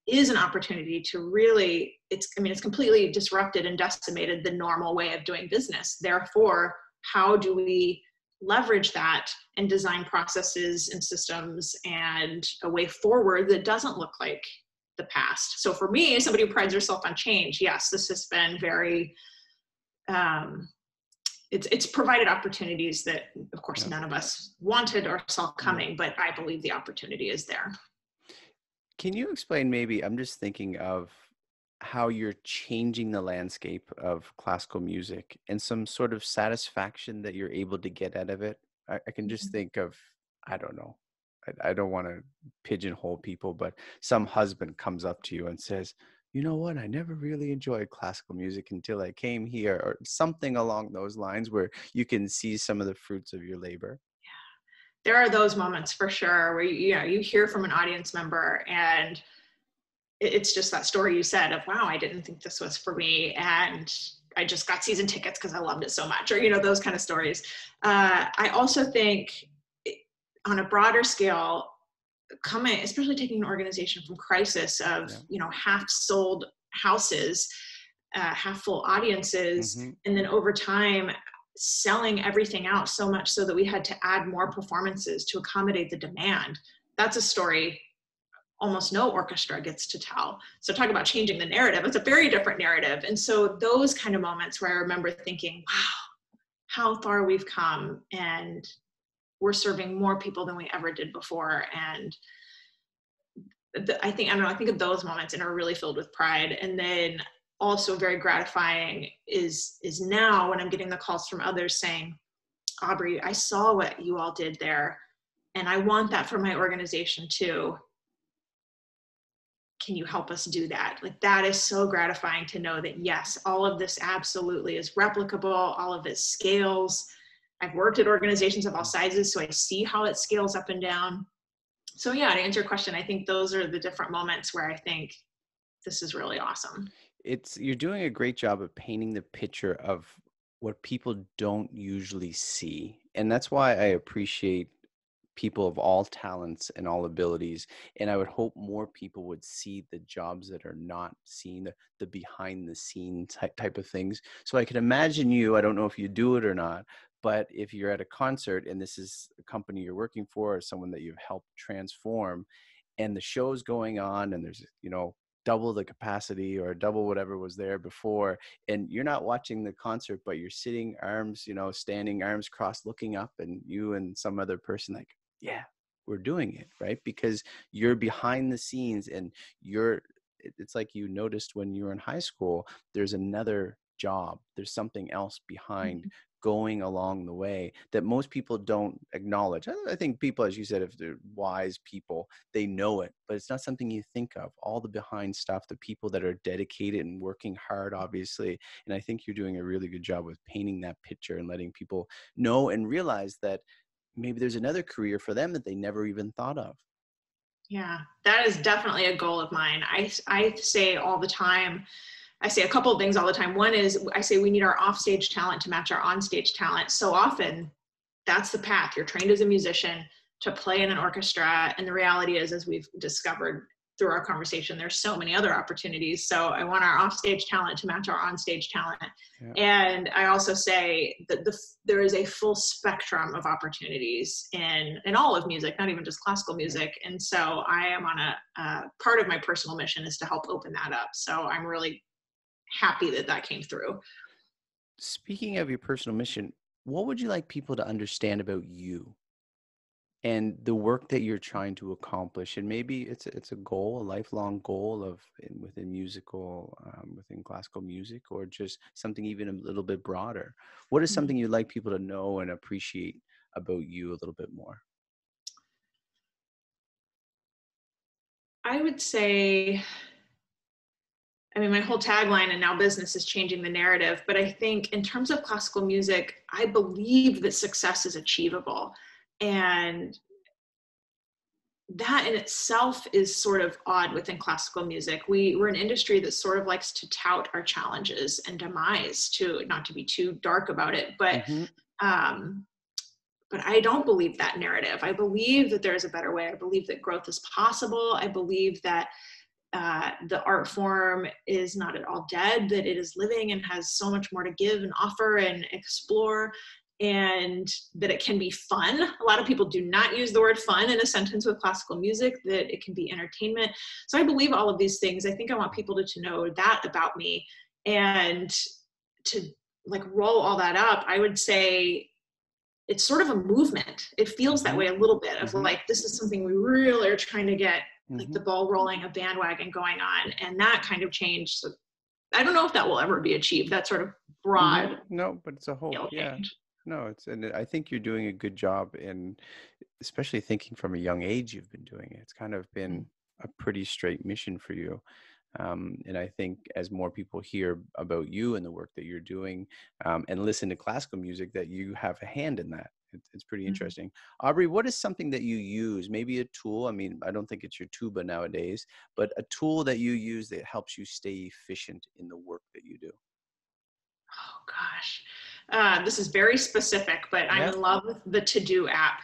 is an opportunity to really, it's completely disrupted and decimated the normal way of doing business. Therefore, how do we leverage that and design processes and systems and a way forward that doesn't look like the past? So for me, somebody who prides herself on change, yes, this has been very, it's provided opportunities that, of course, none of us wanted or saw coming, but I believe the opportunity is there. Can you explain, maybe, I'm just thinking of how you're changing the landscape of classical music and some sort of satisfaction that you're able to get out of it. I can just think of, I don't know, I don't want to pigeonhole people, but some husband comes up to you and says, you know what, I never really enjoyed classical music until I came here, or something along those lines where you can see some of the fruits of your labor. Yeah, there are those moments for sure where you hear from an audience member and it's just that story you said of, wow, I didn't think this was for me, and I just got season tickets because I loved it so much, or, you know, those kind of stories. I also think on a broader scale, coming, especially taking an organization from crisis of, you know, half-sold houses, half-full audiences, and then over time, selling everything out so much so that we had to add more performances to accommodate the demand. That's a story almost no orchestra gets to tell. So talk about changing the narrative. It's a very different narrative. And so those kind of moments where I remember thinking, wow, how far we've come, and we're serving more people than we ever did before. And I think of those moments and are really filled with pride. And then also very gratifying is now when I'm getting the calls from others saying, Aubrey, I saw what you all did there, and I want that for my organization too. Can you help us do that? Like, that is so gratifying to know that, yes, all of this absolutely is replicable. All of it scales. I've worked at organizations of all sizes, so I see how it scales up and down. So yeah, to answer your question, I think those are the different moments where I think this is really awesome. You're doing a great job of painting the picture of what people don't usually see. And that's why I appreciate people of all talents and all abilities. And I would hope more people would see the jobs that are not seen, the behind the scene type of things. So I can imagine you, I don't know if you do it or not, but if you're at a concert and this is a company you're working for or someone that you've helped transform, and the show's going on and there's, you know, double the capacity or double whatever was there before, and you're not watching the concert, but you're sitting standing arms crossed, looking up, and you and some other person like, yeah, we're doing it, right? Because you're behind the scenes, and it's like you noticed when you were in high school, there's another job, there's something else behind going along the way that most people don't acknowledge. I think people, as you said, if they're wise people, they know it, but it's not something you think of. All the behind stuff, the people that are dedicated and working hard, obviously. And I think you're doing a really good job with painting that picture and letting people know and realize that maybe there's another career for them that they never even thought of. Yeah, that is definitely a goal of mine. I say all the time, I say a couple of things all the time. One is I say we need our offstage talent to match our onstage talent. So often that's the path. You're trained as a musician to play in an orchestra. And the reality is, as we've discovered through our conversation, there's so many other opportunities. So I want our offstage talent to match our onstage talent. Yeah. And I also say that there is a full spectrum of opportunities in all of music, not even just classical music. And so I am on a part of my personal mission is to help open that up. So I'm really happy that came through. Speaking of your personal mission, what would you like people to understand about you and the work that you're trying to accomplish? And maybe it's a goal, a lifelong goal within classical music, or just something even a little bit broader. What is something you'd like people to know and appreciate about you a little bit more? I would say, my whole tagline and now business is changing the narrative. But I think in terms of classical music, I believe that success is achievable. And that in itself is sort of odd within classical music. We're an industry that sort of likes to tout our challenges and demise, to not to be too dark about it. But but I don't believe that narrative. I believe that there is a better way. I believe that growth is possible. I believe that the art form is not at all dead, that it is living and has so much more to give and offer and explore, and that it can be fun. A lot of people do not use the word fun in a sentence with classical music, that it can be entertainment. So I believe all of these things. I think I want people to know that about me. And to roll all that up, I would say it's sort of a movement. It feels that way a little bit of this is something we really are trying to get like the ball rolling, a bandwagon going on, and that kind of change. So I don't know if that will ever be achieved, that sort of broad. No, but it's a whole, change. No, it's, and I think you're doing a good job in, especially thinking from a young age, you've been doing it. It's kind of been a pretty straight mission for you. And I think as more people hear about you and the work that you're doing, and listen to classical music, that you have a hand in that. It's pretty interesting. Aubrey, what is something that you use? Maybe a tool. I mean, I don't think it's your tuba nowadays, but a tool that you use that helps you stay efficient in the work that you do. Oh, gosh. This is very specific, but I'm in love with the To-Do app,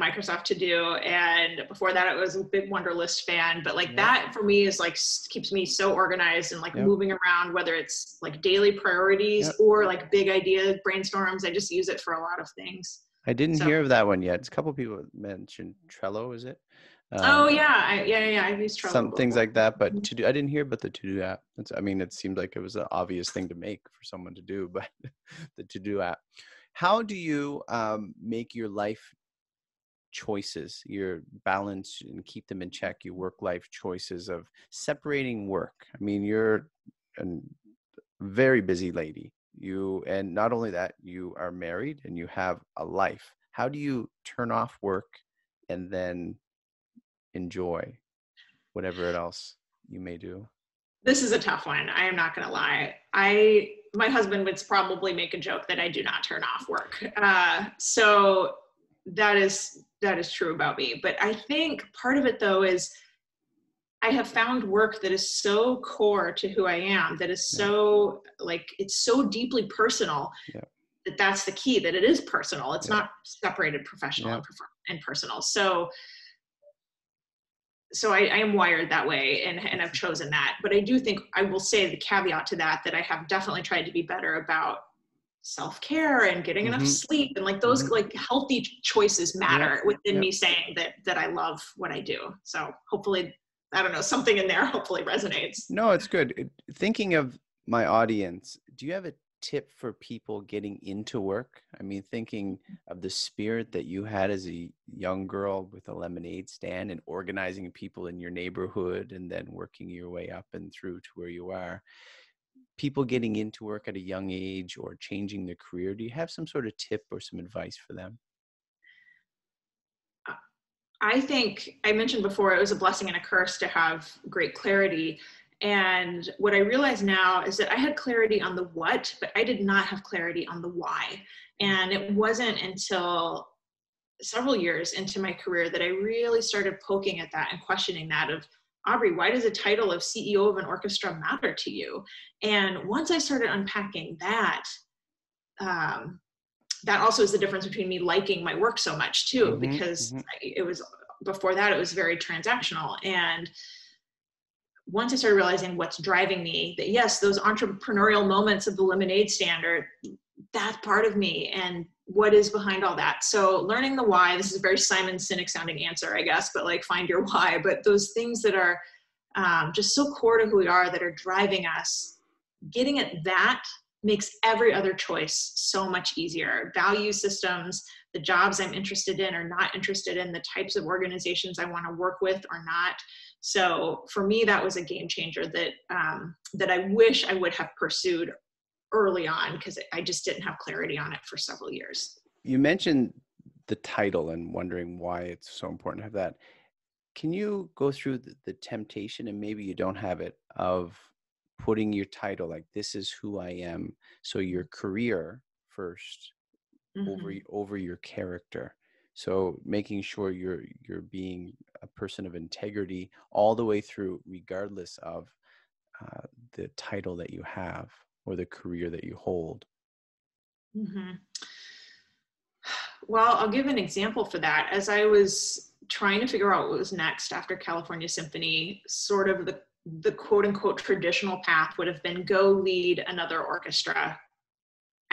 Microsoft To-Do. And before that, I was a big Wunderlist fan. But like that for me is like keeps me so organized and like moving around, whether it's like daily priorities or like big idea brainstorms. I just use it for a lot of things. I didn't hear of that one yet. It's a couple of people mentioned Trello, is it? I've used Trello. Some things like that, but To-Do, I didn't hear about the To-Do app. It's, I mean, it seemed like it was an obvious thing to make for someone to do, but the To-Do app. How do you make your life choices, your balance, and keep them in check, your work-life choices of separating work? I mean, you're a very busy lady. You, and not only that, you are married and you have a life. How do you turn off work and then enjoy whatever else you may do? This is a tough one. I am not going to lie. My husband would probably make a joke that I do not turn off work. So that is true about me. But I think part of it though is I have found work that is so core to who I am, that is so like, it's so deeply personal that that's the key, that it is personal. It's not separated professional and personal. So I am wired that way and I've chosen that. But I do think I will say the caveat to that, that I have definitely tried to be better about self-care and getting enough sleep, and like those like healthy choices matter within me saying that I love what I do. So hopefully, I don't know, something in there hopefully resonates. No, it's good. Thinking of my audience, do you have a tip for people getting into work? I mean, thinking of the spirit that you had as a young girl with a lemonade stand and organizing people in your neighborhood and then working your way up and through to where you are. People getting into work at a young age or changing their career, do you have some sort of tip or some advice for them? I think I mentioned before, it was a blessing and a curse to have great clarity. And what I realize now is that I had clarity on the what, but I did not have clarity on the why. And it wasn't until several years into my career that I really started poking at that and questioning that of, Aubrey, why does the title of CEO of an orchestra matter to you? And once I started unpacking that, that also is the difference between me liking my work so much too, because it was, before that, it was very transactional. And once I started realizing what's driving me, that yes, those entrepreneurial moments of the lemonade stand are that part of me, and what is behind all that. So learning the why, this is a very Simon Sinek sounding answer, I guess, but like find your why, but those things that are just so core to who we are, that are driving us, getting at that makes every other choice so much easier. Value systems, the jobs I'm interested in or not interested in, the types of organizations I want to work with or not. So for me, that was a game changer that that I wish I would have pursued early on, because I just didn't have clarity on it for several years. You mentioned the title and wondering why it's so important to have that. Can you go through the temptation, and maybe you don't have it, of putting your title, like this is who I am, so your career first over your character. So making sure you're being a person of integrity all the way through, regardless of the title that you have or the career that you hold. Well, I'll give an example for that. As I was trying to figure out what was next after California Symphony, sort of the quote unquote traditional path would have been go lead another orchestra,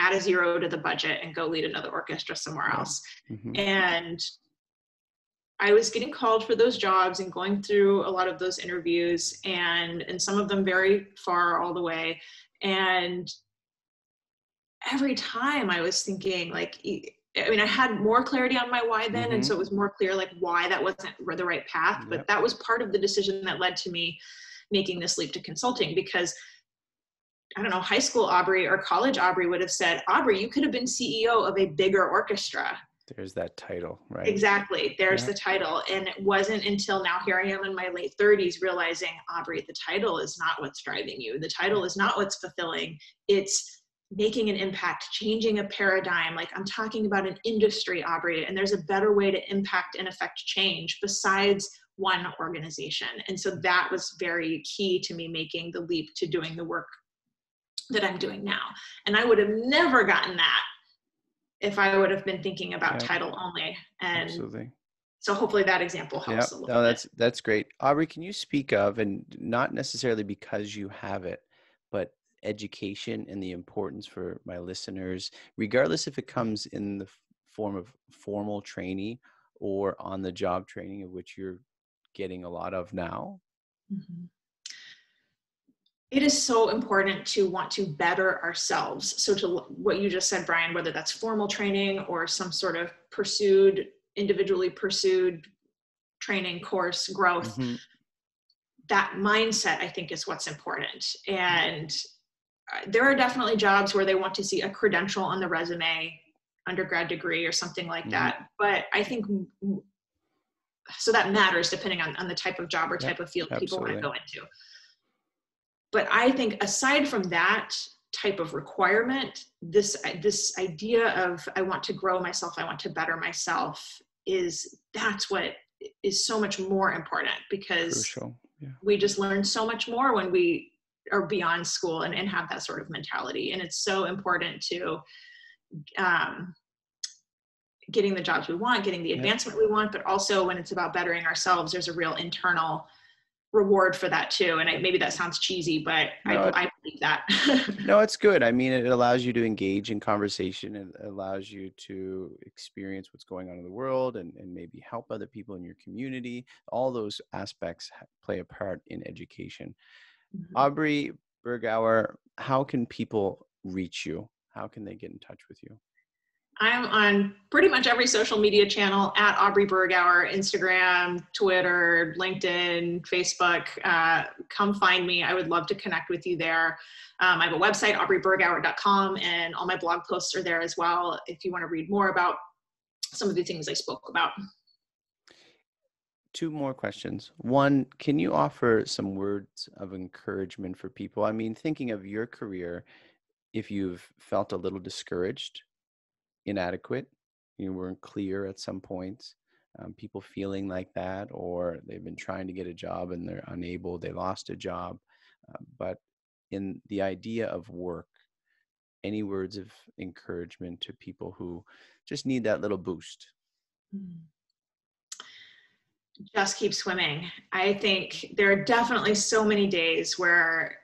add a zero to the budget and go lead another orchestra somewhere else. And I was getting called for those jobs and going through a lot of those interviews, and some of them very far all the way. And every time I was thinking, like, I mean, I had more clarity on my why then. Mm-hmm. And so it was more clear, like, why that wasn't the right path. But that was part of the decision that led to me making this leap to consulting, because I don't know, high school Aubrey or college Aubrey would have said, Aubrey, you could have been CEO of a bigger orchestra. There's that title, right? Exactly. There's the title. And it wasn't until now, here I am in my late 30s, realizing, Aubrey, the title is not what's driving you. The title is not what's fulfilling. It's making an impact, changing a paradigm. Like, I'm talking about an industry, Aubrey, and there's a better way to impact and affect change besides one organization. And so that was very key to me making the leap to doing the work that I'm doing now. And I would have never gotten that if I would have been thinking about title only. And absolutely. So hopefully that example helps a little bit. That's great. Aubrey, can you speak of, and not necessarily because you have it, but education and the importance for my listeners, regardless if it comes in the form of formal training or on the job training, of which you're getting a lot of now? Mm-hmm. It is so important to want to better ourselves. So to what you just said, Brian, whether that's formal training or some sort of individually pursued training, course, growth, that mindset, I think, is what's important. And there are definitely jobs where they want to see a credential on the resume, undergrad degree or something like that. But I think, so that matters depending on the type of job or type of field people want to go into. But I think aside from that type of requirement, this idea of, I want to grow myself, I want to better myself, that's what is so much more important, because we just learn so much more when we are beyond school and have that sort of mentality. And it's so important to getting the jobs we want, getting the advancement we want, but also when it's about bettering ourselves, there's a real internal reward for that too. And maybe that sounds cheesy, but I believe that. No, it's good. I mean, it allows you to engage in conversation. It allows you to experience what's going on in the world and maybe help other people in your community. All those aspects play a part in education. Mm-hmm. Aubrey Bergauer, how can people reach you? How can they get in touch with you? I'm on pretty much every social media channel at Aubrey Bergauer, Instagram, Twitter, LinkedIn, Facebook. Come find me. I would love to connect with you there. I have a website, aubreybergauer.com, and all my blog posts are there as well if you want to read more about some of the things I spoke about. Two more questions. One, can you offer some words of encouragement for people? I mean, thinking of your career, if you've felt a little discouraged, inadequate, you weren't clear at some points, people feeling like that, or they've been trying to get a job and they're unable, they lost a job, but in the idea of work, any words of encouragement to people who just need that little boost? Just keep swimming. I think there are definitely so many days where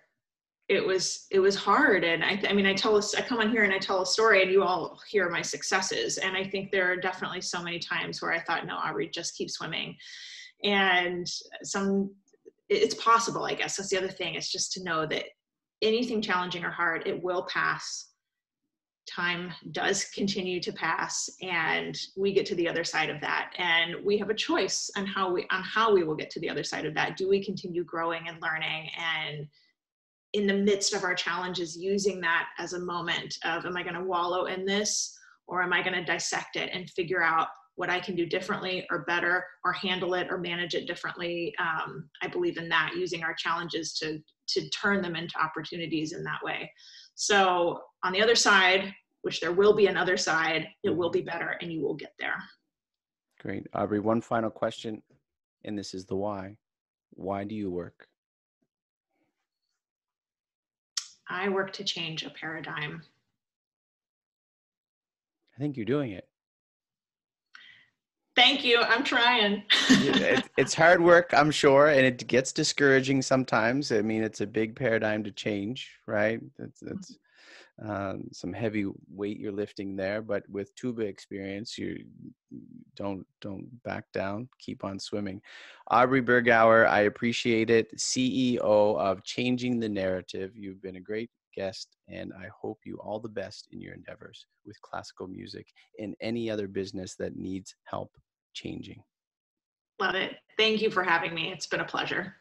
it was hard. And I come on here and I tell a story and you all hear my successes. And I think there are definitely so many times where I thought, no, Aubrey, just keep swimming. And it's possible, I guess. That's the other thing. It's just to know that anything challenging or hard, it will pass. Time does continue to pass, and we get to the other side of that. And we have a choice on how we will get to the other side of that. Do we continue growing and learning, and in the midst of our challenges, using that as a moment of, am I going to wallow in this, or am I going to dissect it and figure out what I can do differently or better, or handle it or manage it differently? I believe in that, using our challenges to turn them into opportunities in that way. So on the other side, which there will be an other side, it will be better and you will get there. Great. Aubrey, one final question, and this is the why. Why do you work? I work to change a paradigm. I think you're doing it. Thank you. I'm trying. It's hard work, I'm sure, and it gets discouraging sometimes. I mean, it's a big paradigm to change, right? That's some heavy weight you're lifting there, but with tuba experience, you don't back down. Keep on swimming. Aubrey Bergauer, I appreciate it. CEO of Changing the Narrative. You've been a great guest, and I hope you all the best in your endeavors with classical music and any other business that needs help changing. Love it. Thank you for having me. It's been a pleasure.